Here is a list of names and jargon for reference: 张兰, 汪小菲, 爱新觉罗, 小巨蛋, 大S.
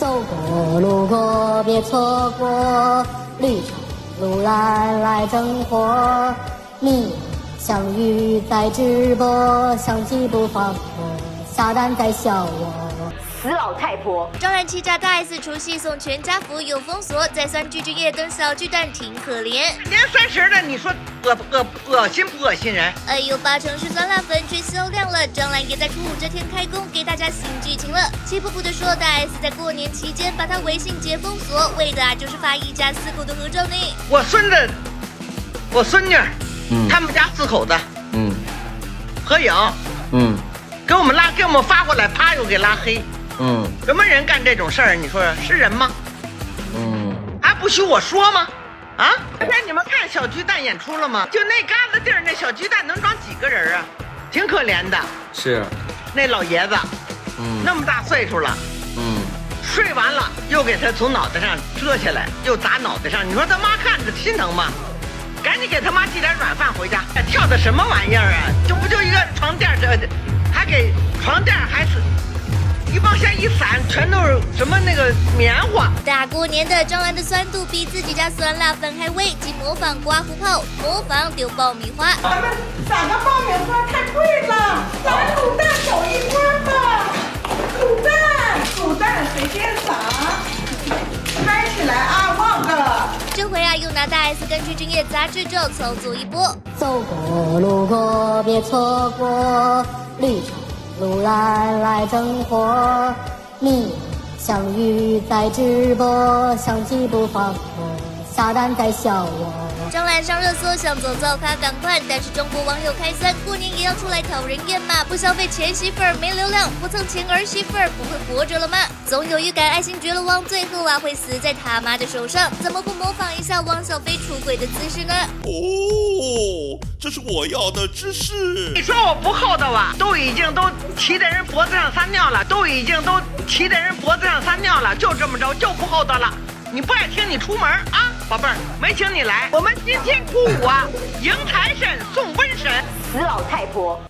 走过路过别错过，绿城路来来生活。你相遇在直播，相机不放过，下单在笑我死老太婆。招揽欺诈大 S 除夕送全家福又封锁，再酸巨制夜蹲小巨蛋挺可怜。年三十的你说恶心不恶心人？哎呦，八成是酸辣粉追销量了。张兰也在初五这天开工，给大家新剧情了。气噗噗的说，大 S 在过年期间把她微信解封锁，为的啊就是发一家四口的合照呢。我孙子，我孙女，他们家四口的，合影，给我们拉，给我们发过来，啪又给拉黑，什么人干这种事儿？你说是人吗？还不许我说吗？啊！昨天你们看小巨蛋演出了吗？就那嘎子地儿，那小巨蛋能装几个人啊？挺可怜的。是，那老爷子，那么大岁数了，睡完了又给他从脑袋上遮下来，又砸脑袋上。你说他妈看着心疼吗？赶紧给他妈寄点软饭回家。跳的什么玩意儿啊？这不就一个床垫这，还给床垫还是。一往下一散，全都是什么那个棉花。大过年的，张兰的酸度比自己家酸辣粉还微，即模仿刮胡泡，模仿丢爆米花。咱们打个爆米花太贵了，咱们卤蛋走一波吧。卤蛋随便撒，拍起来啊，忘了。这回啊，又拿大 S 跟追正业杂志照操作一波。走过路过别错过，绿城。路来来生活，你相遇在直播，相机不放过，下单在笑我。张兰上热搜想走造咖赶快，但是中国网友开酸，过年也要出来讨人厌嘛？不消费前媳妇儿没流量，不蹭前儿媳妇儿不会活着了吗？总有预感爱新觉罗王最后啊会死在他妈的手上，怎么不模仿一下汪小菲出轨的姿势呢？哦，这是我要的知识。你说我不厚道啊？都骑在人脖子上撒尿了，就这么着，就不厚道了。你不爱听你出门啊，宝贝儿，没请你来。我们今天初五啊，迎财神送瘟神，死老太婆。